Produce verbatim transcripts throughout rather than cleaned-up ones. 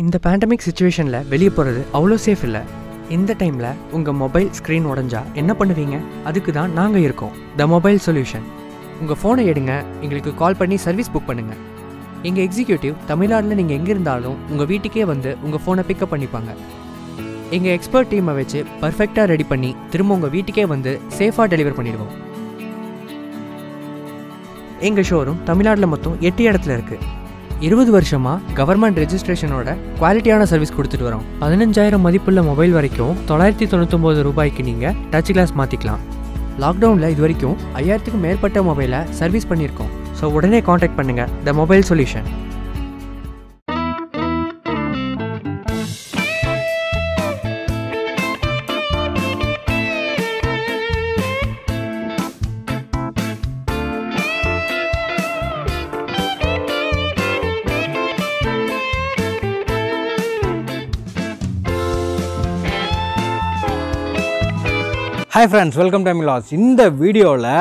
இந்த பேண்டமிக் சிச்சுவேஷன்ல வெளியே போறது அவ்வளோ சேஃப் இல்லை. இந்த டைம்ல உங்க மொபைல் ஸ்க்ரீன் உடஞ்சா என்ன பண்ணுவீங்க? அதுக்கு தான் நாங்க இருக்கோம், த மொபைல் சொல்யூஷன். உங்க போனை எடுங்க, எங்களுக்கு கால் பண்ணி சர்வீஸ் புக் பண்ணுங்க. எங்க எக்ஸிக்யூட்டிவ் தமிழ்நாட்டில் நீங்க எங்க இருந்தாலும் உங்க வீட்டுக்கே வந்து உங்க போனை பிக்கப் பண்ணிப்பாங்க. எங்க எக்ஸ்பர்ட் டீமை வச்சு பர்ஃபெக்டா ரெடி பண்ணி திரும்ப உங்க வீட்டுக்கே வந்து சேஃபா டெலிவர் பண்ணிடுவோம். எங்கள் ஷோரூம் தமிழ்நாட்டில் மொத்தம் எட்டு இடத்துல இருக்குது. இருபது வருஷமாக கவர்மெண்ட் ரெஜிஸ்ட்ரேஷனோட குவாலிட்டியான சர்வீஸ் கொடுத்துட்டு வரோம். பதினஞ்சாயிரம் மதிப்புள்ள மொபைல் வரைக்கும் தொள்ளாயிரத்தி தொண்ணூத்தொம்பது ரூபாய்க்கு நீங்கள் டச் கிளாஸ் மாற்றிக்கலாம். லாக்டவுனில் இது வரைக்கும் ஐயாயிரத்துக்கும் மேற்பட்ட மொபைலை சர்வீஸ் பண்ணியிருக்கோம். ஸோ உடனே காண்டாக்ட் பண்ணுங்கள், the mobile solution. Hi friends, welcome to மிலாஸ். இந்த வீடியோவில்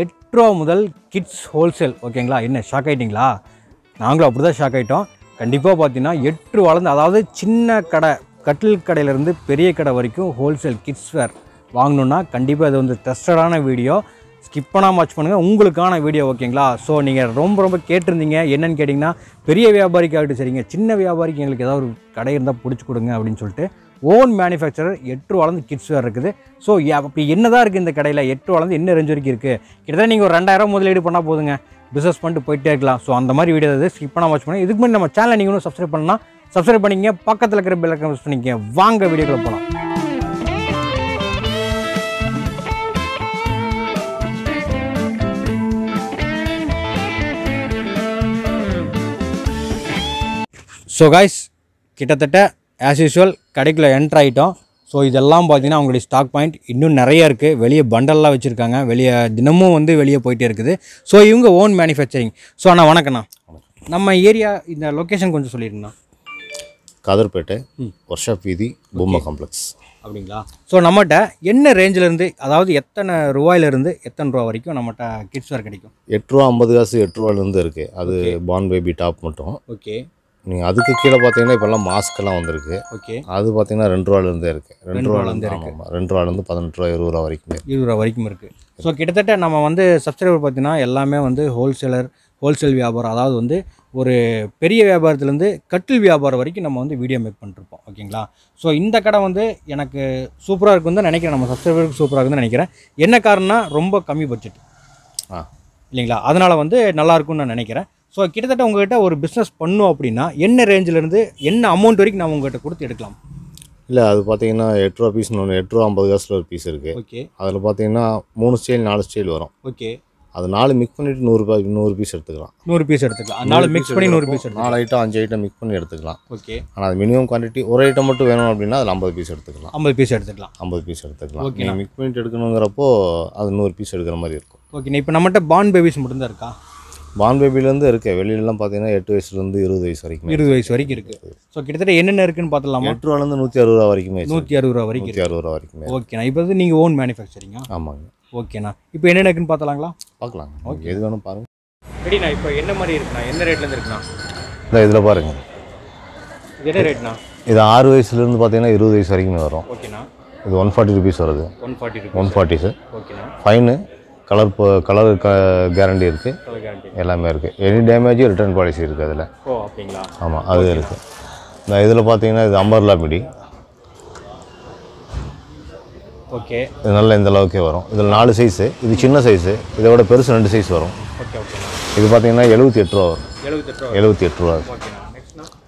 எட்டு ரூபா முதல் கிட்ஸ் ஹோல்சேல், ஓகேங்களா? என்ன ஷாக் ஆகிட்டிங்களா? நாங்களும் அப்படி தான் ஷாக் ஆகிட்டோம். கண்டிப்பாக பார்த்தீங்கன்னா எட்டு ரூபாலேருந்து, அதாவது சின்ன கடை, கட்டில் கடையிலேருந்து பெரிய கடை வரைக்கும் ஹோல்சேல் கிட்ஸ் வேர் வாங்கணுன்னா கண்டிப்பாக இது வந்து ட்ரஸ்டடான வீடியோ. ஸ்கிப் பண்ணாமல் வாட்ச் பண்ணுங்கள், உங்களுக்கான வீடியோ, ஓகேங்களா? ஸோ நீங்கள் ரொம்ப ரொம்ப கேட்டிருந்தீங்க. என்னென்னு கேட்டிங்கன்னா, பெரிய வியாபாரிக்காகிட்டு சரிங்க, சின்ன வியாபாரிக்கு எங்களுக்கு ஏதாவது ஒரு கடை இருந்தால் பிடிச்சி கொடுங்க அப்படின்னு சொல்லிட்டு ஓன் மேனுஃபேக்சரர் எட்டு ரூபாலேருந்து கிட்ஸ் வேர் இருக்குது. ஸோ அப்படி என்ன தான் இருக்குது இந்த கடையில்? எட்டு ரூபாலேருந்து என்ன ரேஞ்ச் வரைக்கும் இருக்குது? கிட்டத்தட்ட நீங்கள் ஒரு ரெண்டாயிரம் முதலீடு பண்ணால் போதுங்க, பிஸ்னஸ் பண்ணிட்டு போயிட்டே இருக்கலாம். ஸோ அந்த மாதிரி வீடியோ இது ஸ்கிப் பண்ணால் வாட்ச் பண்ணி, இதுக்கு முன்னாடி நம்ம சேனலை நீங்கள் இன்னும் சப்ஸ்கிரைப் பண்ணால் சப்ஸ்கிரைப் பண்ணிங்க, பக்கத்தில் இருக்கிற பெல் ஐக்கானை ப்ரெஸ் பண்ணிங்க. வாங்க வீடியோக்குள்ள போகலாம். ஸோ கைஸ், கிட்டத்தட்ட ஆஸ் யூஸ்வல் கடைக்குள்ளே என்ட்ரு ஆகிட்டோம். ஸோ இதெல்லாம் பார்த்திங்கன்னா அவங்களுடைய ஸ்டாக் பாயிண்ட் இன்னும் நிறையா இருக்குது. வெளியே பண்டல்லாம் வச்சுருக்காங்க, வெளியே தினமும் வந்து வெளியே போயிட்டே இருக்குது. ஸோ இவங்க ஓன் மேனுஃபேக்சரிங். ஸோ அண்ணா வணக்கண்ணா, நம்ம ஏரியா இந்த லொக்கேஷன் கொஞ்சம் சொல்லியிருக்கேண்ணா. கதர்பேட்டை வர்ஷா வீதி பொம்மை காம்ப்ளெக்ஸ், அப்படிங்களா? ஸோ நம்மகிட்ட என்ன ரேஞ்சிலேருந்து, அதாவது எத்தனை ரூபாயிலேருந்து எத்தனை ரூபா வரைக்கும் நம்மகிட்ட கிட்ஸ் வேர் கிடைக்கும்? எட்டு ரூபா ஐம்பது காசு எட்டு ரூபாலேருந்து இருக்குது. அது பான் பேபி டாப் மட்டும். ஓகே. நீங்கள் அதுக்கு கீழே பார்த்தீங்கன்னா இப்போல்லாம் மாஸ்க்கெல்லாம் வந்திருக்கு. ஓகே. அது பார்த்தீங்கன்னா ரெண்டு ரூபாலேருந்தே இருக்குது. ரெண்டு ரூபாலேருந்து இருக்குது ரெண்டு ரூபாலேருந்து பதினெட்டு ரூபா இருபது ரூபா வரைக்கும் இருபது ரூபா வரைக்கும் இருக்குது. ஸோ கிட்டத்தட்ட நம்ம வந்து சப்ஸ்கிரைபர் பார்த்தீங்கன்னா எல்லாமே வந்து ஹோல்சேலர், ஹோல்சேல் வியாபாரம், அதாவது வந்து ஒரு பெரிய வியாபாரத்துலேருந்து கட்டில் வியாபாரம் வரைக்கும் நம்ம வந்து வீடியோ மேக் பண்ணிருப்போம், ஓகேங்களா? ஸோ இந்த கடை வந்து எனக்கு சூப்பராக இருக்குன்னு தான் நினைக்கிறேன். நம்ம சப்ஸ்கிரைபருக்கு சூப்பராக இருக்குன்னு நினைக்கிறேன். என்ன காரணம்னா, ரொம்ப கம்மி பட்ஜெட், ஆ இல்லைங்களா? அதனால் வந்து நல்லாயிருக்குன்னு நான் நினைக்கிறேன். ஸோ கிட்டத்தட்ட உங்கள்கிட்ட ஒரு பிஸ்னஸ் பண்ணும் அப்படின்னா என்ன ரேஞ்சிலேருந்து என்ன அமௌண்ட் வரைக்கும் நான் உங்கள்கிட்ட கொடுத்து எடுக்கலாம்? இல்லை, அது பார்த்தீங்கன்னா எட்டு ரூபா பீஸ்னு ஒன்று, எட்டு ரூபா ஐம்பது காசில் ஒரு பீஸ் இருக்குது. ஓகே. அதில் பார்த்தீங்கன்னா மூணு ஸ்டைல் நாலு ஸ்டைல் வரும். ஓகே. அது நாலு மிக்ஸ் பண்ணிட்டு நூறுரூபா நூறு பீஸ் எடுத்துக்கலாம். நூறு பீஸ் எடுத்துக்கலாம். நாலு மிக்ஸ் பண்ணி நூறு பீஸ் எடுத்துக்கலாம். நாலு ஐட்டம் அஞ்சு ஐட்டம் மிக்ஸ் பண்ணி எடுத்துக்கலாம். ஓகே. ஆனால் அது மினிமம் குவான்டிட்டி, ஒரு ஐட்டம் மட்டும் வேணும் அப்படின்னா அதில் ஐம்பது பீஸ் எடுத்துக்கலாம். ஐம்பது பீஸ் எடுத்துக்கலாம் ஐம்பது பீஸ் எடுத்துக்கலாம் ஓகே. நான் மிக்ஸ் பண்ணிட்டு எடுக்கணுங்கிறப்போ அது நூறு பீஸ் எடுக்கிற மாதிரி இருக்கும். ஓகே. இப்போ நம்மகிட்ட பான் பேபிஸ் மட்டும் தான் இருக்கா? பான் பேபிலேருந்து இருக்குது. வெளியிலலாம் பார்த்தீங்கன்னா எட்டு வயசுலேருந்து இருபது வயசு வரைக்கும் இருபது வயசு வரைக்கும் இருக்குது. ஸோ கிட்டத்தட்ட என்னென்ன இருக்குன்னு பார்த்தலாமா? எட்டு ரூபாலேருந்து நூற்றி அறுபது ரூபா வரைக்குமே நூற்றி அறுபது ரூபா வரைக்கும் நூற்றி அறுபது ரூபா வரைக்குமே ஓகேண்ணா. இப்போ வந்து நீங்கள் ஓன் மேனுஃபேக்சரிங்கா? ஆமாங்க. ஓகேண்ணா, இப்போ என்னென்ன இருக்குன்னு பார்த்தலாங்களா? பார்க்கலாங்க. ஓகே, எது வேணும் பாருங்கள். எப்படிண்ணா இப்போ என்ன மாதிரி இருக்குண்ணா? என்ன ரேட்லேருந்து இருக்குண்ணா? இல்லை, இதில் பாருங்கள். என்ன ரேட்ண்ணா? இது ஆறு வயசுலேருந்து பார்த்தீங்கன்னா இருபது வயசு வரைக்கும் வரும். ஓகேண்ணா. இது ஒன் ஃபார்ட்டி ருபீஸ் வருது. One forty rupees one forty sir. ஓகேண்ணா. ஃபைனு, கலர் கலர் கேரண்டி இருக்குது, எல்லாமே இருக்குது. எனி டேமேஜ் ரிட்டர்ன் பாலிசி இருக்குது அதில். ஓ அப்படிங்களா? ஆமாம், அது இருக்குது. இந்த இதில் பார்த்தீங்கன்னா இது அம்பர்லா மிடி. ஓகே. இது நல்லா இந்த அளவுக்கே வரும். இதில் நாலு சைஸு, இது சின்ன சைஸு, இதை விட பெருசு ரெண்டு சைஸ் வரும். ஓகே. ஓகே. இது பார்த்தீங்கன்னா எழுபத்தி எட்டு ரூபா வரும். எழுபத்தி எட்டு ரூபா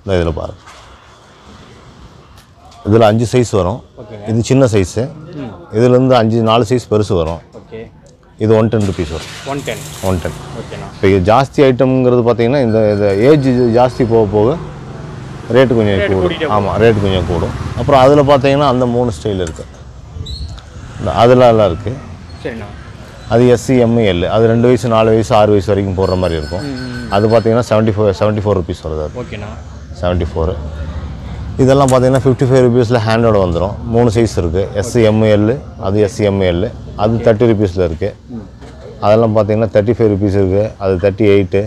இந்த இதில் பாரு. இதில் அஞ்சு சைஸ் வரும். இது சின்ன சைஸு, இதுலேருந்து அஞ்சு நாலு சைஸ் பெருசு வரும். ஓகே. இது ஒன் டென் ருபீஸ் வரும். ஒன் டென் ஒன் டென் ஓகேண்ணா. இப்போ இது ஜாஸ்தி ஐட்டம்ங்கிறது பார்த்தீங்கன்னா இந்த இது ஏஜ் ஜாஸ்தி போக போக ரேட்டு கொஞ்சம் கூடும். ஆமாம், ரேட்டு கொஞ்சம் கூடும். அப்புறம் அதில் பார்த்தீங்கன்னா அந்த மூணு ஸ்டைல் இருக்குது. இந்த அதெல்லாம் இருக்குது. சரிண்ணா. அது எஸ்சி எம்ஐஎல், அது ரெண்டு வயசு நாலு வயசு ஆறு வயசு வரைக்கும் போடுற மாதிரி இருக்கும். அது பார்த்தீங்கன்னா seventy four seventy four rupees வருது. ஓகேண்ணா. செவன்ட்டி ஃபோரு இதெல்லாம் பார்த்தீங்கன்னா ஃபிஃப்டி ஃபைவ் ருபீஸில் ஹேண்டோட வந்துடும். மூணு சைஸ் இருக்குது. எஸ்சி எம்ஐஎல், அது எஸ்சி எம்ஐஎல், அது தேர்ட்டி ருபீஸில் இருக்குது. அதெல்லாம் பார்த்தீங்கன்னா தேர்ட்டி ஃபைவ் ருபீஸ் இருக்குது. அது தேர்ட்டி எயிட்டு.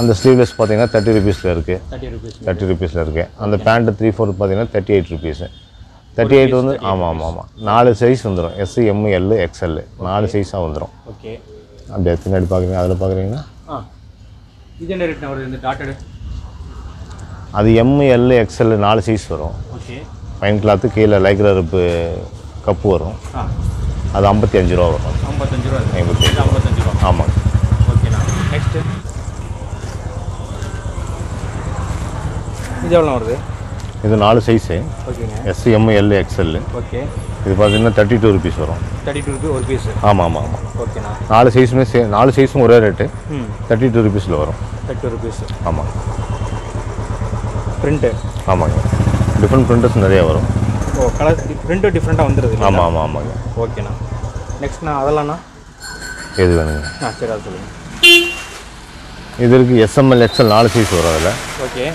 அந்த ஸ்லீவ்லெஸ் பார்த்தீங்கன்னா தேர்ட்டி ருபீஸில் இருக்குது தேர்ட்டி ருபீஸில் இருக்குது அந்த பேண்ட்டு த்ரீ ஃபோர் பார்த்தீங்கன்னா thirty eight rupees thirty eight வந்து ஆமாம் ஆமாம் ஆமாம் நாலு சைஸ் வந்துடும் எஸ்சி எம்மு எல்லு எக்ஸ்எல்லு நாலு சைஸாக வந்துடும். ஓகே அப்படி எத்தனை எடு பார்க்குறீங்க அதில் பார்க்குறீங்கன்னா இது என்ன ரேட் வருது இந்த டாட்டடு அது எம்மு எல்லு எக்ஸ்எல்லு நாலு சைஸ் வரும். ஓகே ஃபைன் கிளாத்து கீழே லைக்ரா ரப்பு கப்பு வரும் அது ஐம்பத்தி அஞ்சு ரூபா வரும் ஐம்பத்தஞ்சு ரூபா ஐம்பத்தஞ்சு ஐம்பத்தஞ்சு ரூபா ஆமாம். ஓகேண்ணா நெக்ஸ்ட்டு இது எவ்வளோ வருது இது நாலு size S M L XL. Okay இது பார்த்தீங்கன்னா தேர்ட்டி டூ ருபீஸ் வரும் தேர்ட்டி டூ ருபீஸ் ஒரு பீஸ் ஆமாம் ஆமாம் ஆமாம். ஓகேண்ணா நாலு சைஸுமே சே நாலு சைஸும் ஒரே ரேட்டு தேர்ட்டி டூ ருபீஸில் வரும் தேர்ட்டி டூ ருபீஸ் ஆமாம். பிரிண்ட்டு ஆமாங்க டிஃப்ரெண்ட் பிரிண்டர்ஸ் நிறையா வரும் ஓ கலர் பிரிண்ட்டு டிஃப்ரெண்ட்டாக வந்துடுது ஆமாம் ஆமாம் ஆமாங்க. ஓகேண்ணா நெக்ஸ்ட்ண்ணா அதெல்லாம்ண்ணா எது வேணுங்க ஆ சரி அது சொல்லுங்கள் இது இருக்குது எஸ்எம்எல் எக்ஸ்எல் நாலு சைஸ் வரும் அதில். ஓகே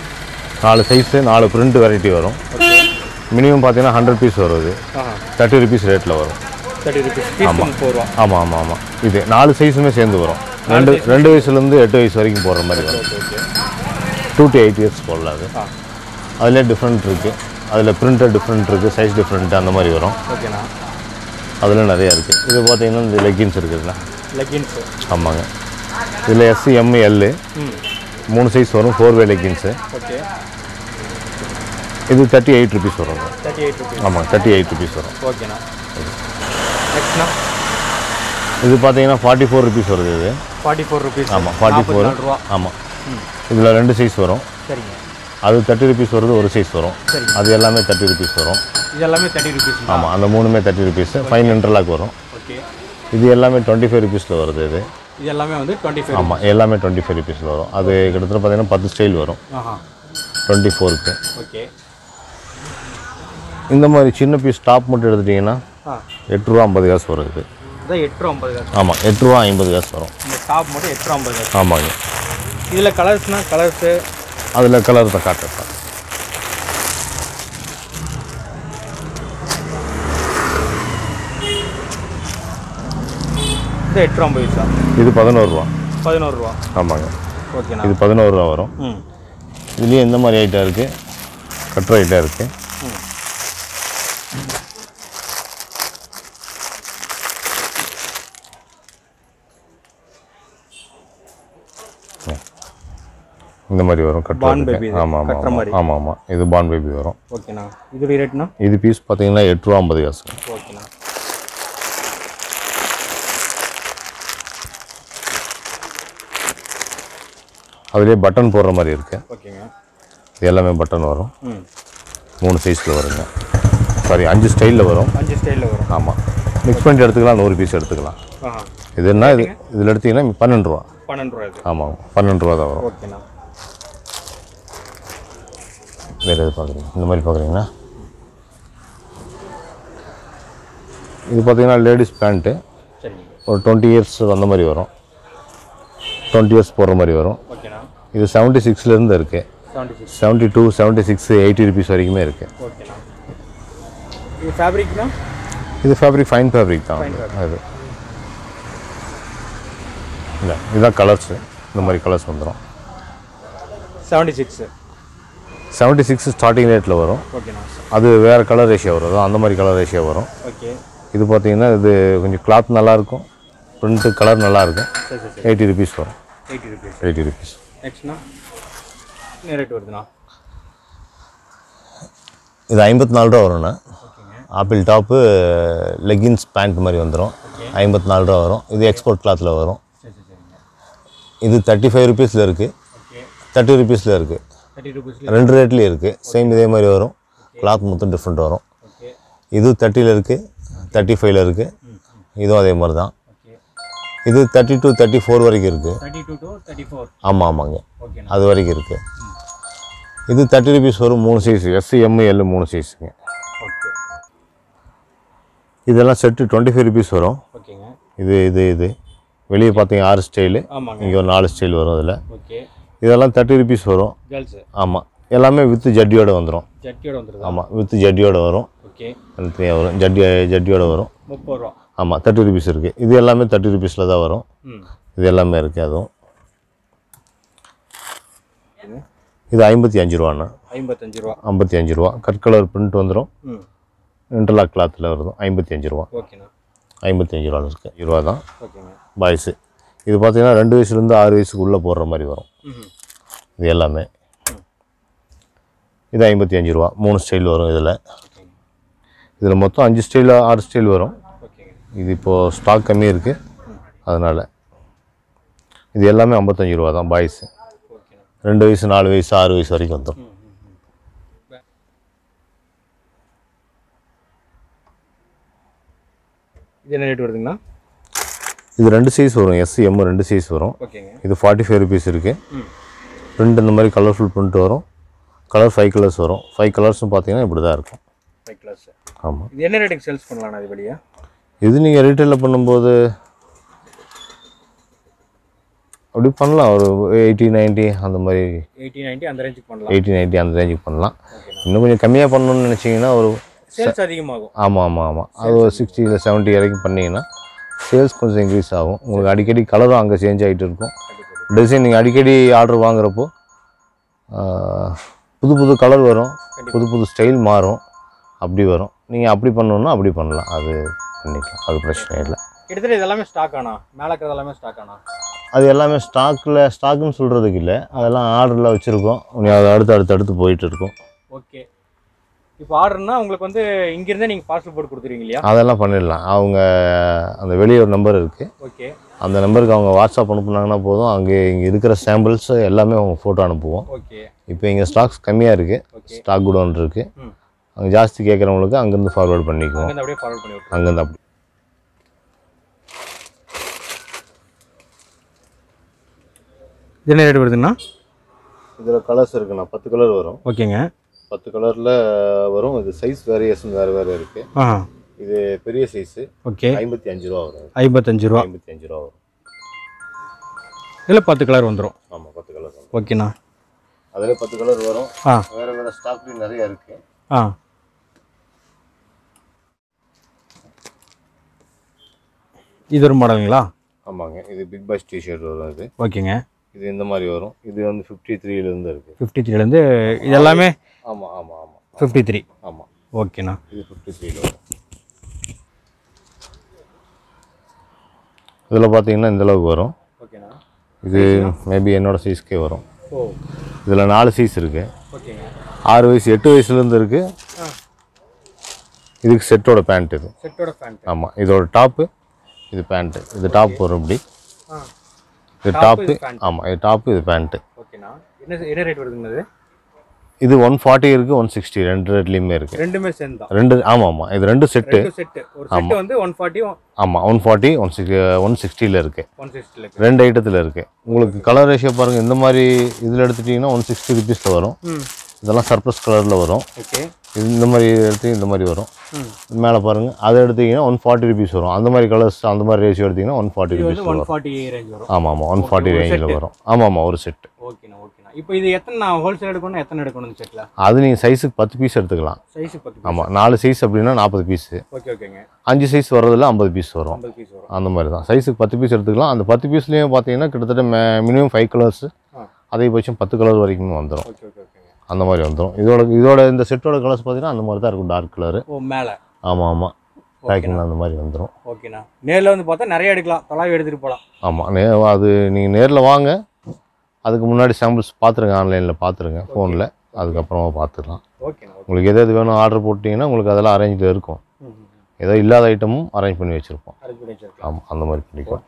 நாலு சைஸு நாலு பிரிண்ட் வெரைட்டி வரும் மினிமம் பார்த்தீங்கன்னா ஹண்ட்ரட் பீஸ் வருது தேர்ட்டி ருபீஸ் ரேட்டில் வரும் தேர்ட்டி ருபீஸ் ஆமாம் ஆமாம் ஆமாம் ஆமாம். இது நாலு சைஸுமே சேர்ந்து வரும் ரெண்டு ரெண்டு வயசுலேருந்து எட்டு வயசு வரைக்கும் போடுற மாதிரி வரும் டூ டு எயிட் இயர்ஸ் போடலாம் அது அதிலே டிஃப்ரெண்ட் இருக்குது அதில் பிரிண்டர் டிஃப்ரெண்ட் இருக்குது சைஸ் டிஃப்ரெண்ட்டு அந்த மாதிரி வரும். ஓகேண்ணா அதெல்லாம் நிறையா இருக்குது இது பார்த்தீங்கன்னா இந்த லெக்கின்ஸ் இருக்குதுண்ணா லெக்கின்ஸ் ஆமாங்க இதில் எஸ்சி எம்மு எல்லு மூணு சைஸ் வரும் ஃபோர் வே லெக்கின்ஸு. ஓகே இது தேர்ட்டி எயிட் ருபீஸ் வரும் தேர்ட்டி எயிட் ருபீஸ் ஆமாம் தேர்ட்டி எயிட் ருபீஸ் வரும். ஓகேண்ணா நெக்ஸ்ட்ண்ணா இது பார்த்தீங்கன்னா ஃபார்ட்டி ஃபோர் ருபீஸ் வருது இது ஃபார்ட்டி ஃபோர் ருபீஸ் ஆமாம் ஃபார்ட்டி ஃபோர் ரூபா ஆமாம். இதில் ரெண்டு சைஸ் வரும் சரிங்க அது தேர்ட்டி ருபீஸ் வருது ஒரு சைஸ் வரும் சரி அது எல்லாமே தேர்ட்டி ருபீஸ் வரும் இது எல்லாமே தேர்ட்டி ருபீஸ் ஆமாம் அந்த மூணுமே தேர்ட்டி ருபீஸு ஃபைன் இன்டர்லாக் வரும். ஓகே இது எல்லாமே டுவெண்ட்டி ஃபைவ் ருபீஸில் வருது இது இது எல்லாமே வந்து டுவெண்ட்டி ஃபைவ் ஆமாம் எல்லாமே டுவெண்ட்டி ஃபைவ் ருபீஸில் வரும் அது கிட்டத்தட்ட பார்த்தீங்கன்னா பத்து ஸ்டைல் வரும் டுவெண்ட்டி ஃபோருக்கு. ஓகே இந்த மாதிரி சின்ன பீஸ் டாப் மட்டும் எடுத்துட்டிங்கன்னா எட்டு ரூபா ஐம்பது காசு வருது அதான் எட்டு ரூபா ஐம்பது காசு ஆமாம் எட்டு ரூபா ஐம்பது காசு வரும் இந்த டாப் மட்டும் எட்டு ரூபா ஐம்பது காசு ஆமாங்க. இதில் கலர்ஸ்னால் கலர்ஸு அதில் கலர் தான் காட்டுறேன் இது எட்டு ரூபா ஐம்பது காசா இது பதினோரு ரூபா பதினோரு ரூபா ஆமாங்க. ஓகேண்ணா இது பதினோரு ரூபா வரும் இதுலேயே இந்த மாதிரி ஐட்டம் இருக்குது கட்டுற ஐட்டம் இருக்குது இந்த மாதிரி வரும் கட் ஆமாம் ஆமாம் ஆமாம் ஆமாம் இது பான் பேபி வரும். ஓகேண்ணா இது ரேட்னா இது பீஸ் பார்த்தீங்கன்னா எட்டு ரூபா ஐம்பது காசு. ஓகேண்ணா அதிலே பட்டன் போடுற மாதிரி இருக்குது. ஓகேங்க இது எல்லாமே பட்டன் வரும் மூணு சைஸில் வருங்க சாரி அஞ்சு ஸ்டைலில் வரும் அஞ்சு ஸ்டைலில் வரும் ஆமாம் மிக்ஸ் பண்ணிட்டு எடுத்துக்கலாம் நூறு பீஸ் எடுத்துக்கலாம் இது என்ன இது இதில் எடுத்திங்கன்னா பன்னெண்டு ரூபா பன்னெண்டு ரூபா ஆமாம் பன்னெண்டு ரூபா தான் வரும். ஓகேண்ணா வேறு எது பார்க்குறீங்க இந்த மாதிரி பார்க்குறீங்கன்னா இது பார்த்தீங்கன்னா லேடிஸ் பேண்ட்டு ஒரு டுவெண்ட்டி இயர்ஸ் அந்த மாதிரி வரும் டுவெண்ட்டி இயர்ஸ் போடுற மாதிரி வரும். இது செவன்ட்டி சிக்ஸ்லேருந்து இருக்குது seventy two seventy six eighty rupees வரைக்குமே இருக்குது. ஃபேப்ரிக்னா இது ஃபேப்ரிக் ஃபைன் ஃபேப்ரிக் தான் அது இல்லை இதுதான் கலர்ஸு இந்த மாதிரி கலர்ஸ் வந்துடும் seventy six seventy six starting ரேட்டில் வரும் அது வேறு கலர் ரேஷியோ வரும் அந்த மாதிரி கலர் ரேஷியோ வரும். இது பார்த்தீங்கன்னா இது கொஞ்சம் கிளாத் நல்லாயிருக்கும் பிரிண்ட்டு கலர் நல்லாயிருக்கும் எயிட்டி ருபீஸ் வரும் எயிட்டி ருபீஸ் எயிட்டி ருபீஸ். நெக்ஸ்ட்ண்ணா என்ன ரேட் வருதுண்ணா இது ஐம்பத்தி நாலு ரூபா வரும்ண்ணா ஆப்பிள் டாப்பு லெகின்ஸ் பேண்ட் மாதிரி வந்துடும் ஐம்பத்தி நாலு ரூபா வரும் இது எக்ஸ்போர்ட் கிளாத்தில் வரும் இது தேர்ட்டி ஃபைவ் ருபீஸில் இருக்குது தேர்ட்டி ருபீஸில் இருக்குது ரெண்டு ரேட்லேயும் இருக்குது சேம் இதே மாதிரி வரும் கிளாத் மொத்தம் டிஃப்ரெண்ட் வரும் இது தேர்ட்டியில் இருக்குது தேர்ட்டி ஃபைவ்ல இருக்குது இதுவும் அதே மாதிரி தான் இது தேர்ட்டி டூ தேர்ட்டி ஃபோர் வரைக்கும் இருக்குது thirty two two thirty four ஆமாம் ஆமாங்க அது வரைக்கும் இருக்குது. இது தேர்ட்டி ருபீஸ் வரும் மூணு சைஸ் எஸ்சி எம்மு எல்லு மூணு சைஸுங்க இதெல்லாம் செட்டு டுவெண்ட்டி ஃபைவ் ருபீஸ் வரும். ஓகேங்க இது இது இது வெளியே பார்த்தீங்கன்னா ஆறு ஸ்டைலு இங்கே ஒரு நாலு ஸ்டைல் வரும் அதில். ஓகே இதெல்லாம் தேர்ட்டி ருபீஸ் வரும் கேர்ள்ஸு ஆமாம் எல்லாமே வித்து ஜட்டியோடு வந்துடும் ஜட்டியோடு வந்துடும் ஆமாம் வித்து ஜட்டியோடு வரும். ஓகே தனித்தனியாக வரும் ஜட்டி ஜட்டியோடு வரும் முப்பது ரூபா ஆமாம் தேர்ட்டி ருபீஸ் இருக்குது இது எல்லாமே தேர்ட்டி ருபீஸில் தான் வரும் இது எல்லாமே இருக்குது அதுவும் இது ஐம்பத்தி அஞ்சு ரூபானா ஐம்பத்தி அஞ்சு ரூபா ஐம்பத்தி அஞ்சு ரூபா கட் கலர் print வந்தரும் ம் இன்டர்லாக் கிளாத்ல வருது ஐம்பத்தி அஞ்சு ரூபா ஓகேனா ஐம்பத்தி அஞ்சு ரூபால இருக்கு இருபது ரூபா தான் ஓகேங்க பாய்ஸ் இது பாத்தீங்கன்னா ரெண்டு வயசுல இருந்து ஆறு வயசுக்கு உள்ள போற மாதிரி வரும் ம் இது எல்லாமே இது ஐம்பத்தி அஞ்சு ரூபா மூணு ஸ்டைல் வரும் இதுல இதுல மொத்தம் அஞ்சு ஸ்டைல் ஆறு ஸ்டைல் வரும் ஓகேங்க இது இப்போ ஸ்டாக் கம்மி இருக்கு அதனால இது எல்லாமே ஐம்பத்தி அஞ்சு ரூபா தான் பாய்ஸ் ரெண்டு வயசு நாலு வயசு ஆறு வயசு வரைக்கும் வந்துரும் இது என்ன ரேட் வருதுங்களா இது ரெண்டு சைஸ் வரும் எஸ் எம் ரெண்டு சைஸ் வரும் ஓகேங்க இது நாற்பத்தி ஐந்து ரூபாய்ஸ் இருக்கு பிரிண்ட் இந்த மாதிரி கலர்ஃபுல் பிரிண்ட் வரும் கலர் ஐந்து கலர்ஸ் வரும் ஐந்து கலர்ஸும் பாத்தீங்கன்னா இப்படி தான் இருக்கும் ஐந்து கலர்ஸ் ஆமா இது என்ன ரேட்டுக்கு சேல்ஸ் பண்ணலாம் அது வெளிய இது நீங்க ரீட்டைல்ல பண்ணும்போது அப்படி பண்ணலாம் ஒரு எண்பது தொண்ணூறு அந்த மாதிரி எண்பது தொண்ணூறு அந்த ரேஞ்சுக்கு பண்ணலாம் எண்பது தொண்ணூறு அந்த ரேஞ்சுக்கு பண்ணலாம் இன்னும் கொஞ்சம் கம்மியா பண்ணனும்னு நினைச்சீங்கன்னா ஒரு சேல்ஸ் அதிகமாகும் ஆமா ஆமா ஆமா அது ஒரு அறுபது இல்ல எழுபது வரைக்கும் பண்ணீங்கன்னா சேல்ஸ் கொஞ்சம் இன்கிரீஸ் ஆகும் உங்களுக்கு அடிக்கடி கலரும் அங்க சேஞ்ச் ஆயிட்டு இருக்கும் டிசைன் நீங்க அடிக்கடி ஆர்டர் வாங்குறப்போ புது புது கலர் வரும் புது புது ஸ்டைல் மாறும் அப்படி வரும் நீங்க அப்படி பண்ணனும்னா அப்படி பண்ணலாம் அது பண்ணிக்கலாம் அது பிரச்சனை இல்ல கிட்டத்தட்ட இதெல்லாம் ஸ்டாக் ஆனா மேல கிர இதெல்லாம் ஸ்டாக் ஆனா அது எல்லாமே ஸ்டாக்ல ஸ்டாக்னு சொல்றதுக்கு இல்ல அதெல்லாம் ஆர்டர்ல வச்சிருக்கோம் உங்களுக்கு அடுத்து அடுத்து அடுத்து போயிட்டு இருக்கும் ஓகே இப்போ ஆர்டர்னா உங்களுக்கு வந்து இங்க இருந்தே நீங்க பார்சல் போட்டு கொடுத்துருவீங்க இல்லையா அதெல்லாம் பண்ணிடலாம் அவங்க அந்த வெளிய ஒரு நம்பர் இருக்கு ஓகே அந்த நம்பருக்கு அவங்க வாட்ஸ்அப் அனுப்புனாங்கன்னா போதும் அங்க இங்க இருக்கிற சாம்பிள்ஸ் எல்லாமே அவங்க போட்டோ அனுப்புவோம் ஓகே இப்போ இங்க ஸ்டாக்ஸ் கம்மியா இருக்கு ஸ்டாக் குடோன் இருக்கு அங்க ಜಾಸ್ತಿ கேக்குறவங்களுக்கு அங்க இருந்து ஃபார்வர்ட் பண்ணிக்குவோம் அங்க அப்படியே ஃபார்வர்ட் பண்ணி விட்டுங்க அங்க இருந்து அப்படியே என்ன ரேட் வருதுன்னா இதுல கலர்ஸ் இருக்குனா பத்து கலர் வரும் ஓகேங்க பத்து கலர்ல வரும் இது சைஸ் வேரியேஷன் வேற வேற இருக்கு ஆ இது பெரிய சைஸ் ஓகே ஐம்பத்தி அஞ்சு ரூபாய் வரும் ஐம்பத்தி அஞ்சு ரூபாய் ஐம்பத்தி அஞ்சு ரூபாய் இதுல பத்து கலர் வந்துரும் ஆமா பத்து கலர் ஓகேனா அதுல பத்து கலர் வரும் வேற வேற ஸ்டாக்ல நிறைய இருக்கு ஆ இது ஒரு மாடல்ங்களா ஆமாங்க இது பிக் பாஸ் டி-ஷர்ட் வரும் இது ஓகேங்க இது இந்த மாதிரி வரும் இது வந்து ஐம்பத்தி மூன்று ல இருந்து இருக்கு ஐம்பத்தி மூன்று ல இருந்து இது எல்லாமே ஆமா ஆமா ஆமா ஐம்பத்தி மூன்று ஆமா ஓகேனா இது ஐம்பத்தி மூன்று ல வரும் இதுல பாத்தீங்கன்னா இந்த அளவுக்கு வரும் ஓகேனா இது மேபி என்னோட சைஸ்க்கே வரும் ஓ இதுல நாலு சைஸ் இருக்கு ஓகேங்க ஆறு வயசு எட்டு வயசுல இருந்து இருக்கு இதுக்கு செட்டோட பேண்ட் இது செட்டோட பேண்ட் ஆமா இதோட டாப் இது பேண்ட் இது டாப் வரும் இப்படி ஆ இது டாப் ஆமா இது டாப் இது பேண்ட் ஓகேனா என்ன என்ன ரேட் வருதுங்க இது நூத்தி நாற்பது இருக்கு நூத்தி அறுபது ரெண்டு ரேட்லயே இருக்கு ரெண்டுமே சேர்ந்தா ரெண்டு ஆமா ஆமா இது ரெண்டு செட் ரெண்டு செட் ஒரு செட் வந்து நூத்தி நாற்பது ஆமா நூத்தி நாற்பது நூத்தி அறுபது ல இருக்கு நூத்தி அறுபது ல இருக்கு ரெண்டு ஐட்டத்துல இருக்கு உங்களுக்கு கலர் ரேஷியோ பாருங்க இந்த மாதிரி இதுல எடுத்துட்டீங்கன்னா நூத்தி அறுபது ரூபீஸ் வரும் இதெல்லாம் சர்ப்ரைஸ் கலர்ல வரும் ஓகே இந்த மாதிரி எடுத்து இந்த மாதிரி வரும் மேல பாருங்க அதை எடுத்தீங்கன்னா நூத்தி நாற்பது ரூபீஸ் வரும் அந்த மாதிரி கலர்ஸ் அந்த மாதிரி ரேஷியோ எடுத்தீங்கன்னா நூத்தி நாற்பது ரூபீஸ் வரும் நூத்தி நாற்பது ரேஞ்ச் வரும் ஆமா ஆமா நூத்தி நாற்பது ரேஞ்சில வரும் ஆமா ஆமா ஒரு செட் ஓகேனா ஓகேனா இப்போ இது எத்தனை ஹோல்சேல் எடுக்கணும் எத்தனை எடுக்கணும் செட்ல அது நீங்க சைஸ்க்கு பத்து பீஸ் எடுத்துக்கலாம் சைஸ்க்கு பத்து ஆமா நாலு சைஸ் அப்படினா நாற்பது பீஸ் ஓகே ஓகேங்க அஞ்சு சைஸ் வரதுல ஐம்பது பீஸ் வரும் ஐம்பது பீஸ் வரும் அந்த மாதிரி தான் சைஸ்க்கு பத்து பீஸ் எடுத்துக்கலாம் அந்த பத்து பீஸ்லயே பாத்தீங்கன்னா கிட்டத்தட்ட மினிமம் ஐந்து கலர்ஸ் அதிகபட்சம் பத்து கலர் வரைக்கும் வந்துரும் ஓகே ஓகே அந்த மாதிரி வந்துரும் இதோட இதோட இந்த செட்டோட கலர்ஸ் பாத்தீங்கன்னா அந்த மாதிரி தான் இருக்கும் டார்க் கலர் ஓ மேல ஆமா ஆமா பேக்கிங்ல அந்த மாதிரி வந்துரும் ஓகேனா நேர்ல வந்து பார்த்தா நிறைய எடுக்கலாம் தலவி எடுத்துட்டு போலாம் ஆமா அது நீங்க நேர்ல வாங்க அதுக்கு முன்னாடி சாம்பிள்ஸ் பாத்துருங்க ஆன்லைன்ல பாத்துருங்க போன்ல அதுக்கு அப்புறமா பாத்துக்கலாம் ஓகேனா உங்களுக்கு எது எது வேணும் ஆர்டர் போட்டீங்கன்னா உங்களுக்கு அதெல்லாம் அரேஞ்ச்ல இருக்கும் ஏதோ இல்லாத ஐட்டமும் அரேஞ்ச் பண்ணி வச்சிருப்போம் அரேஞ்ச் பண்ணி வச்சிருக்கோம் ஆமா அந்த மாதிரி பண்ணிக்கலாம்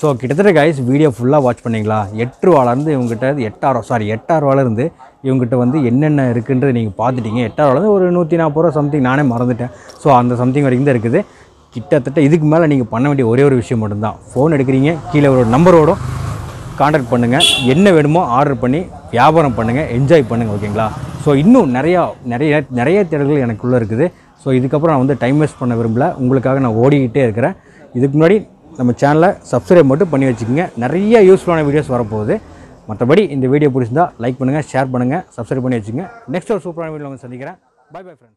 ஸோ கிட்டத்தட்ட கைஸ் வீடியோ ஃபுல்லாக வாட்ச் பண்ணிங்களா எட்டு ரூபாலேருந்து இவங்ககிட்ட எட்டாயிரம் சாரி எட்டாயிரம் ரூபாலேருந்து இவங்ககிட்ட வந்து என்னென்ன இருக்குன்றது நீங்கள் பார்த்துட்டீங்க எட்டாயிரூவாலேருந்து ஒரு நூற்றி நாற்பது ரூபா சம்திங் நானே மறந்துட்டேன் ஸோ அந்த சம்திங் வரைக்கும் தான் இருக்குது கிட்டத்தட்ட இதுக்கு மேலே நீங்கள் பண்ண வேண்டிய ஒரே ஒரு விஷயம் மட்டும்தான் ஃபோன் எடுக்கிறீங்க கீழே ஒரு நம்பரோட கான்டாக்ட் பண்ணுங்கள் என்ன வேணுமோ ஆர்டர் பண்ணி வியாபாரம் பண்ணுங்கள் என்ஜாய் பண்ணுங்கள் ஓகேங்களா ஸோ இன்னும் நிறையா நிறைய நிறைய தேடல்கள் எனக்குள்ளே இருக்குது ஸோ இதுக்கப்புறம் நான் வந்து டைம் வேஸ்ட் பண்ண விரும்பலை உங்களுக்காக நான் ஓடிக்கிட்டே இருக்கிறேன் இதுக்கு முன்னாடி நம்ம சேனலை சப்ஸ்கிரைப் மட்டும் பண்ணி வச்சுக்கோங்க நிறைய யூஸ்ஃபுல்லான வீடியோஸ் வரப்போகுது மற்றபடி இந்த வீடியோ பிடிச்சிருந்தால் லைக் பண்ணுங்கள் ஷேர் பண்ணுங்கள் சப்ஸ்கிரைப் பண்ணி வச்சுக்கோங்க நெக்ஸ்ட் ஒரு சூப்பரான வீடியோ உங்களுக்கு சந்திக்கிறேன் பை பை ஃப்ரெண்ட்ஸ்